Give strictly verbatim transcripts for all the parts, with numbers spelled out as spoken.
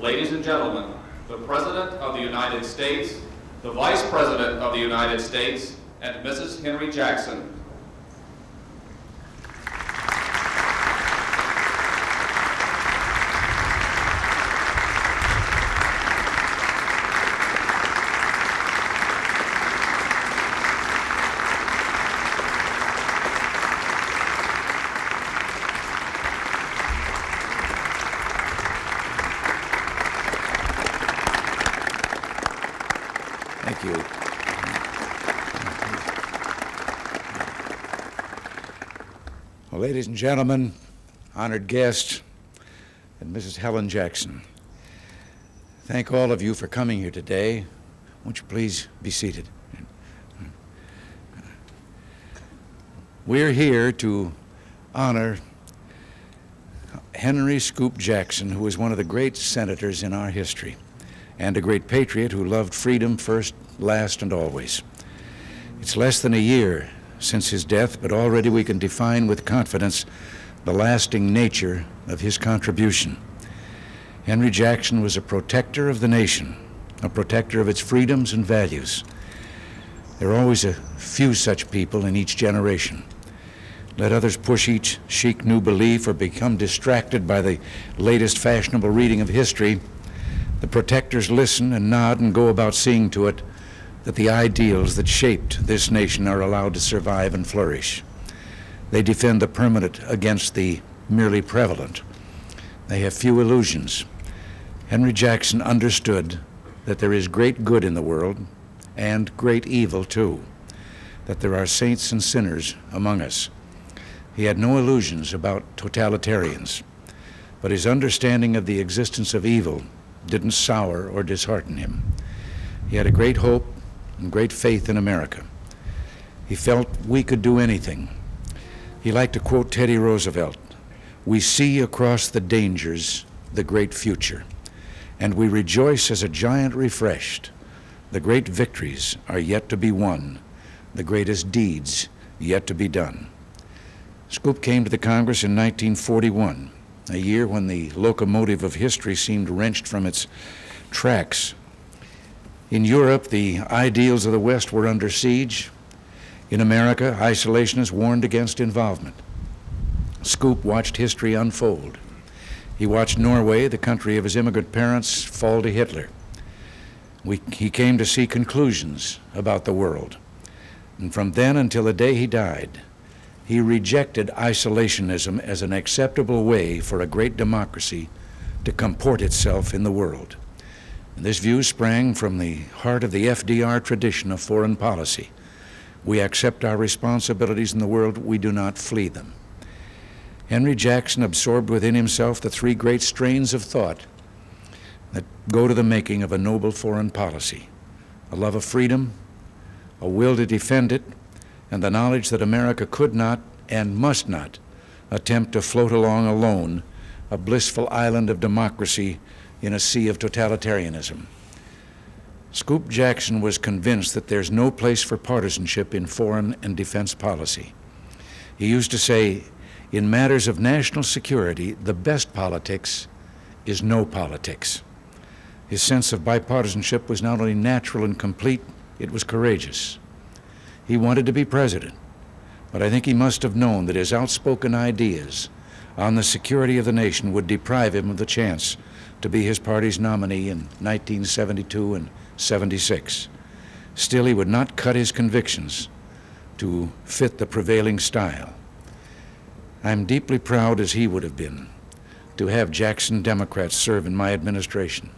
Ladies and gentlemen, the President of the United States, the Vice President of the United States, and Missus Henry Jackson. Ladies and gentlemen, honored guests, and Missus Helen Jackson, thank all of you for coming here today. Won't you please be seated? We're here to honor Henry Scoop Jackson, who was one of the great senators in our history, and a great patriot who loved freedom first, last, and always. It's less than a year since his death, but already we can define with confidence the lasting nature of his contribution. Henry Jackson was a protector of the nation, a protector of its freedoms and values. There are always a few such people in each generation. Let others push each chic new belief or become distracted by the latest fashionable reading of history. The protectors listen and nod and go about seeing to it that the ideals that shaped this nation are allowed to survive and flourish. They defend the permanent against the merely prevalent. They have few illusions. Henry Jackson understood that there is great good in the world and great evil too, that there are saints and sinners among us. He had no illusions about totalitarians, but his understanding of the existence of evil didn't sour or dishearten him. He had a great hope and great faith in America. He felt we could do anything. He liked to quote Teddy Roosevelt, "We see across the dangers the great future, and we rejoice as a giant refreshed. The great victories are yet to be won, the greatest deeds yet to be done." Scoop came to the Congress in nineteen forty-one, a year when the locomotive of history seemed wrenched from its tracks. In Europe, the ideals of the West were under siege. In America, isolationists warned against involvement. Scoop watched history unfold. He watched Norway, the country of his immigrant parents, fall to Hitler. We, he came to see conclusions about the world. And from then until the day he died, he rejected isolationism as an acceptable way for a great democracy to comport itself in the world. And this view sprang from the heart of the F D R tradition of foreign policy. We accept our responsibilities in the world, we do not flee them. Henry Jackson absorbed within himself the three great strains of thought that go to the making of a noble foreign policy: a love of freedom, a will to defend it, and the knowledge that America could not and must not attempt to float along alone, a blissful island of democracy in a sea of totalitarianism. Scoop Jackson was convinced that there's no place for partisanship in foreign and defense policy. He used to say, in matters of national security, the best politics is no politics. His sense of bipartisanship was not only natural and complete, it was courageous. He wanted to be president, but I think he must have known that his outspoken ideas on the security of the nation would deprive him of the chance to be his party's nominee in nineteen seventy-two and seventy-six. Still, he would not cut his convictions to fit the prevailing style. I'm deeply proud, as he would have been, to have Jackson Democrats serve in my administration.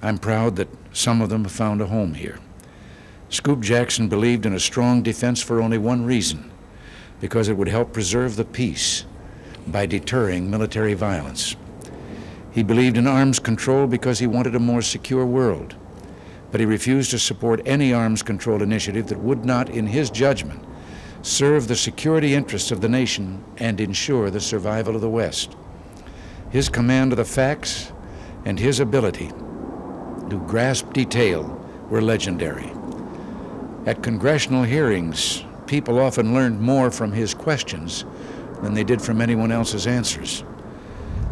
I'm proud that some of them have found a home here. Scoop Jackson believed in a strong defense for only one reason, because it would help preserve the peace by deterring military violence. He believed in arms control because he wanted a more secure world, but he refused to support any arms control initiative that would not, in his judgment, serve the security interests of the nation and ensure the survival of the West. His command of the facts and his ability to grasp detail were legendary. At congressional hearings, people often learned more from his questions than they did from anyone else's answers.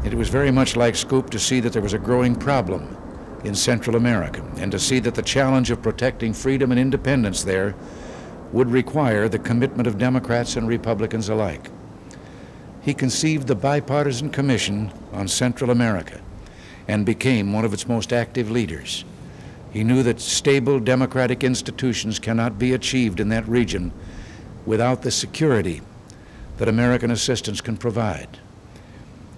It was very much like Scoop to see that there was a growing problem in Central America and to see that the challenge of protecting freedom and independence there would require the commitment of Democrats and Republicans alike. He conceived the Bipartisan Commission on Central America and became one of its most active leaders. He knew that stable democratic institutions cannot be achieved in that region without the security that American assistance can provide.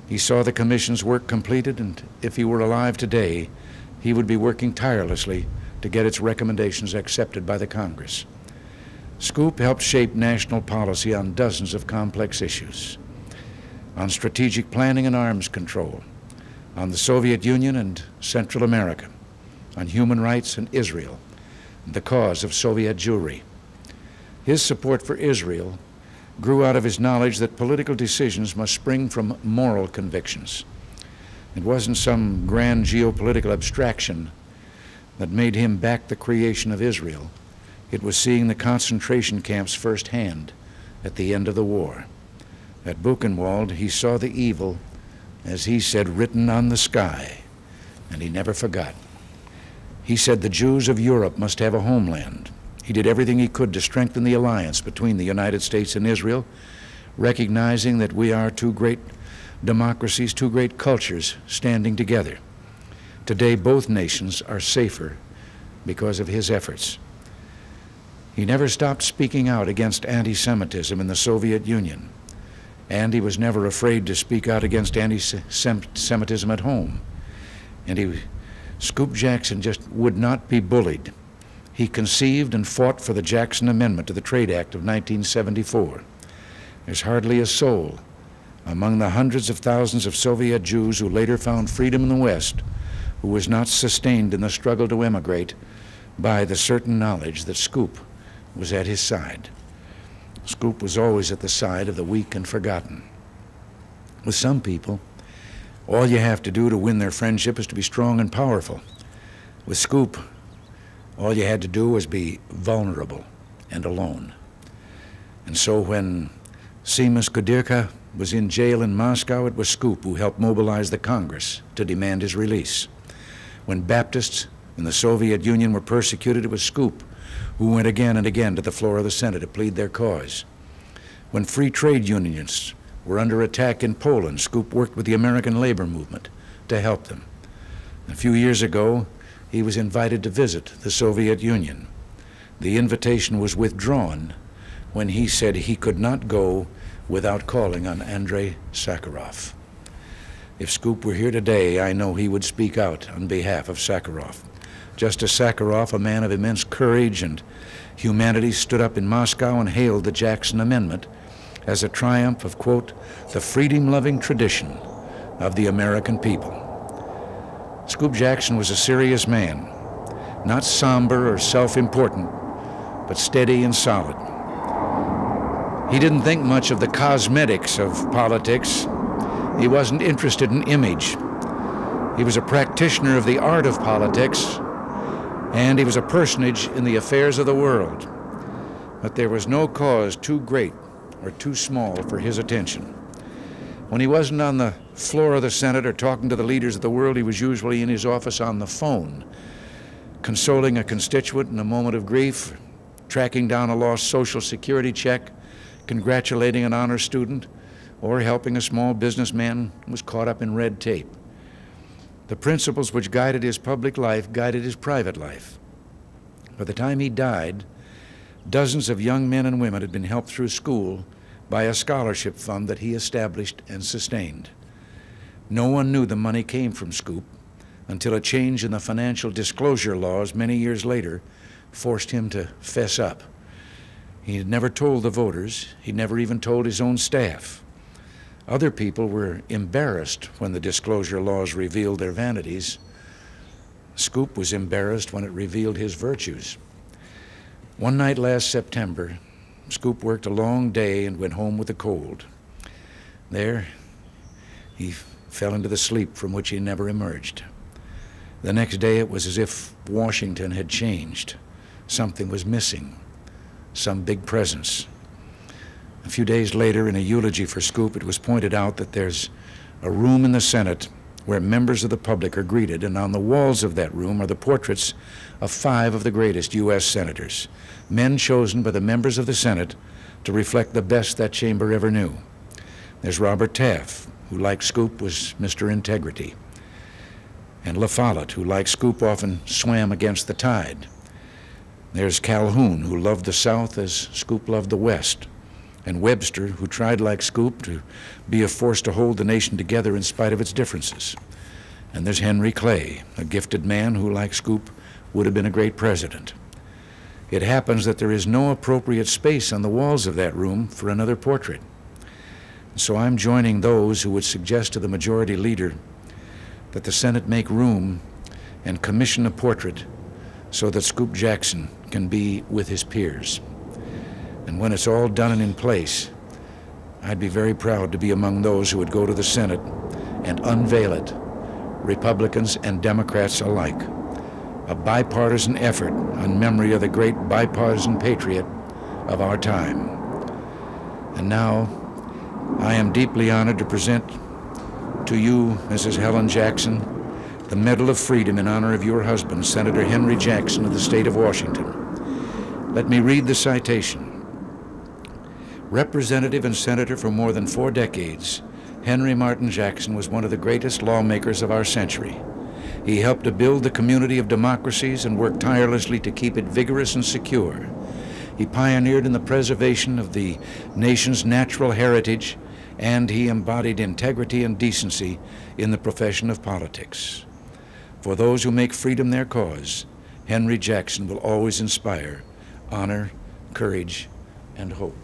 He saw the Commission's work completed, and if he were alive today, he would be working tirelessly to get its recommendations accepted by the Congress. Scoop helped shape national policy on dozens of complex issues, on strategic planning and arms control, on the Soviet Union and Central America, on human rights and Israel, and the cause of Soviet Jewry. His support for Israel grew out of his knowledge that political decisions must spring from moral convictions. It wasn't some grand geopolitical abstraction that made him back the creation of Israel. It was seeing the concentration camps firsthand at the end of the war. At Buchenwald, he saw the evil, as he said, written on the sky, and he never forgot. He said the Jews of Europe must have a homeland. He did everything he could to strengthen the alliance between the United States and Israel, recognizing that we are two great democracies, two great cultures standing together. Today, both nations are safer because of his efforts. He never stopped speaking out against anti-Semitism in the Soviet Union, and he was never afraid to speak out against anti-Semitism at home. And he, Scoop Jackson just would not be bullied. He conceived and fought for the Jackson Amendment to the Trade Act of nineteen seventy-four. There's hardly a soul among the hundreds of thousands of Soviet Jews who later found freedom in the West who was not sustained in the struggle to emigrate by the certain knowledge that Scoop was at his side. Scoop was always at the side of the weak and forgotten. With some people, all you have to do to win their friendship is to be strong and powerful. With Scoop, all you had to do was be vulnerable and alone. And so when Simas Kudirka was in jail in Moscow, it was Scoop who helped mobilize the Congress to demand his release. When Baptists in the Soviet Union were persecuted, it was Scoop who went again and again to the floor of the Senate to plead their cause. When free trade unionists were under attack in Poland, Scoop worked with the American labor movement to help them. A few years ago, he was invited to visit the Soviet Union. The invitation was withdrawn when he said he could not go without calling on Andrei Sakharov. If Scoop were here today, I know he would speak out on behalf of Sakharov. Just as Sakharov, a man of immense courage and humanity, stood up in Moscow and hailed the Jackson Amendment as a triumph of, quote, the freedom-loving tradition of the American people. Scoop Jackson was a serious man, not somber or self-important, but steady and solid. He didn't think much of the cosmetics of politics. He wasn't interested in image. He was a practitioner of the art of politics, and he was a personage in the affairs of the world. But there was no cause too great or too small for his attention. When he wasn't on the floor of the Senate or talking to the leaders of the world, he was usually in his office on the phone, consoling a constituent in a moment of grief, tracking down a lost Social Security check, congratulating an honor student, or helping a small businessman who was caught up in red tape. The principles which guided his public life guided his private life. By the time he died, dozens of young men and women had been helped through school by a scholarship fund that he established and sustained. No one knew the money came from Scoop until a change in the financial disclosure laws many years later forced him to fess up. He had never told the voters. He never even told his own staff. Other people were embarrassed when the disclosure laws revealed their vanities. Scoop was embarrassed when it revealed his virtues. One night last September, Scoop worked a long day and went home with a cold. There, he fell into the sleep from which he never emerged. The next day, it was as if Washington had changed. Something was missing, some big presence. A few days later, in a eulogy for Scoop, it was pointed out that there's a room in the Senate where members of the public are greeted, and on the walls of that room are the portraits of five of the greatest U S senators, men chosen by the members of the Senate to reflect the best that chamber ever knew. There's Robert Taft, who, like Scoop, was Mister Integrity, and La Follette, who, like Scoop, often swam against the tide. There's Calhoun, who loved the South as Scoop loved the West, and Webster, who tried, like Scoop, to be a force to hold the nation together in spite of its differences. And there's Henry Clay, a gifted man who, like Scoop, would have been a great president. It happens that there is no appropriate space on the walls of that room for another portrait. So I'm joining those who would suggest to the majority leader that the Senate make room and commission a portrait so that Scoop Jackson can be with his peers. And when it's all done and in place, I'd be very proud to be among those who would go to the Senate and unveil it, Republicans and Democrats alike. A bipartisan effort in memory of the great bipartisan patriot of our time. And now, I am deeply honored to present to you, Missus Helen Jackson, the Medal of Freedom in honor of your husband, Senator Henry Jackson of the state of Washington. Let me read the citation. Representative and senator for more than four decades, Henry Martin Jackson was one of the greatest lawmakers of our century. He helped to build the community of democracies and worked tirelessly to keep it vigorous and secure. He pioneered in the preservation of the nation's natural heritage, and he embodied integrity and decency in the profession of politics. For those who make freedom their cause, Henry Jackson will always inspire honor, courage, and hope.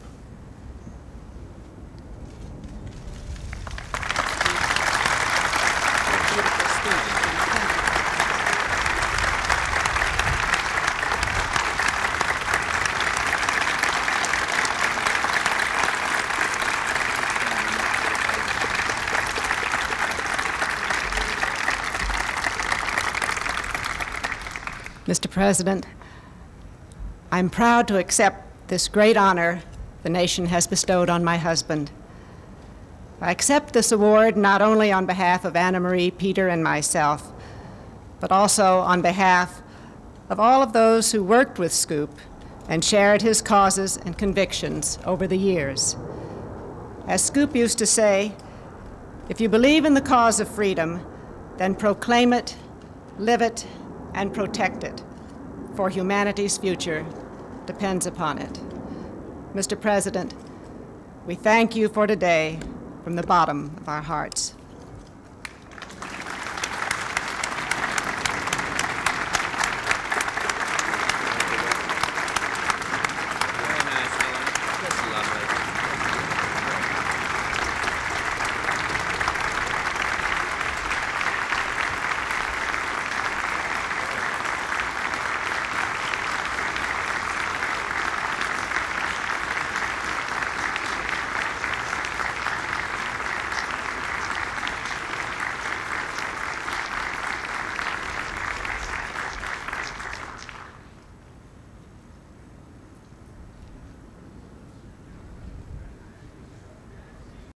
Mister President, I'm proud to accept this great honor the nation has bestowed on my husband. I accept this award not only on behalf of Anna Marie, Peter, and myself, but also on behalf of all of those who worked with Scoop and shared his causes and convictions over the years. As Scoop used to say, if you believe in the cause of freedom, then proclaim it, live it, and protect it, for humanity's future depends upon it. Mister President, we thank you for today from the bottom of our hearts.